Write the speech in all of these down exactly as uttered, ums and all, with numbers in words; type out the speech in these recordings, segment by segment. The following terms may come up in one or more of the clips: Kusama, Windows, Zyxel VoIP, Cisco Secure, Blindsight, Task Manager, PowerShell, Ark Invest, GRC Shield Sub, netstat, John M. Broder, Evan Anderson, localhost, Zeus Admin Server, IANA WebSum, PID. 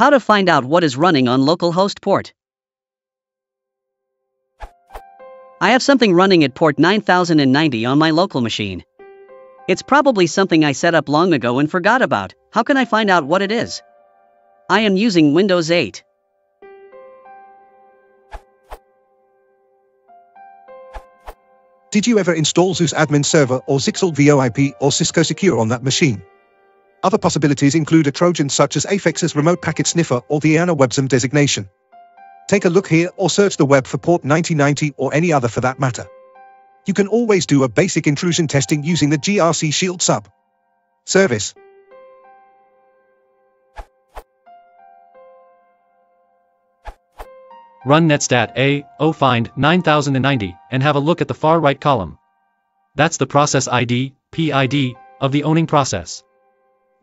How to find out what is running on local host port. I have something running at port nine thousand ninety on my local machine. It's probably something I set up long ago and forgot about. How can I find out what it is? I am using Windows eight. Did you ever install Zeus Admin Server or Zyxel VoIP or Cisco Secure on that machine? Other possibilities include a Trojan such as Apex's Remote Packet Sniffer or the IANA WebSum designation. Take a look here or search the web for port ninety ninety or any other for that matter. You can always do a basic intrusion testing using the G R C Shield Sub service. Run netstat A O find nine thousand ninety and have a look at the far right column. That's the process I D, P I D, of the owning process.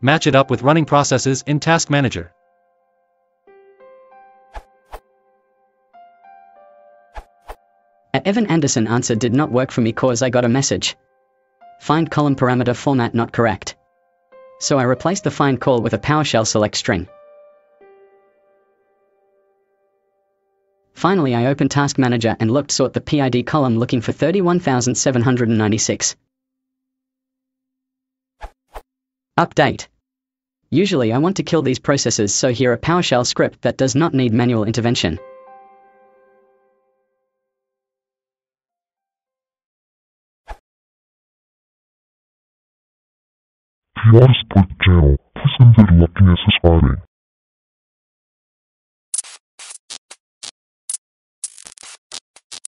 Match it up with running processes in Task Manager. Evan Anderson answer did not work for me cause I got a message. Find column parameter format not correct. So I replaced the find call with a PowerShell select string. Finally, I opened Task Manager and looked sort the P I D column looking for thirty-one thousand seven hundred ninety-six. Update. Usually I want to kill these processes, so here a PowerShell script that does not need manual intervention. Transport channel, this ended lucky necessary.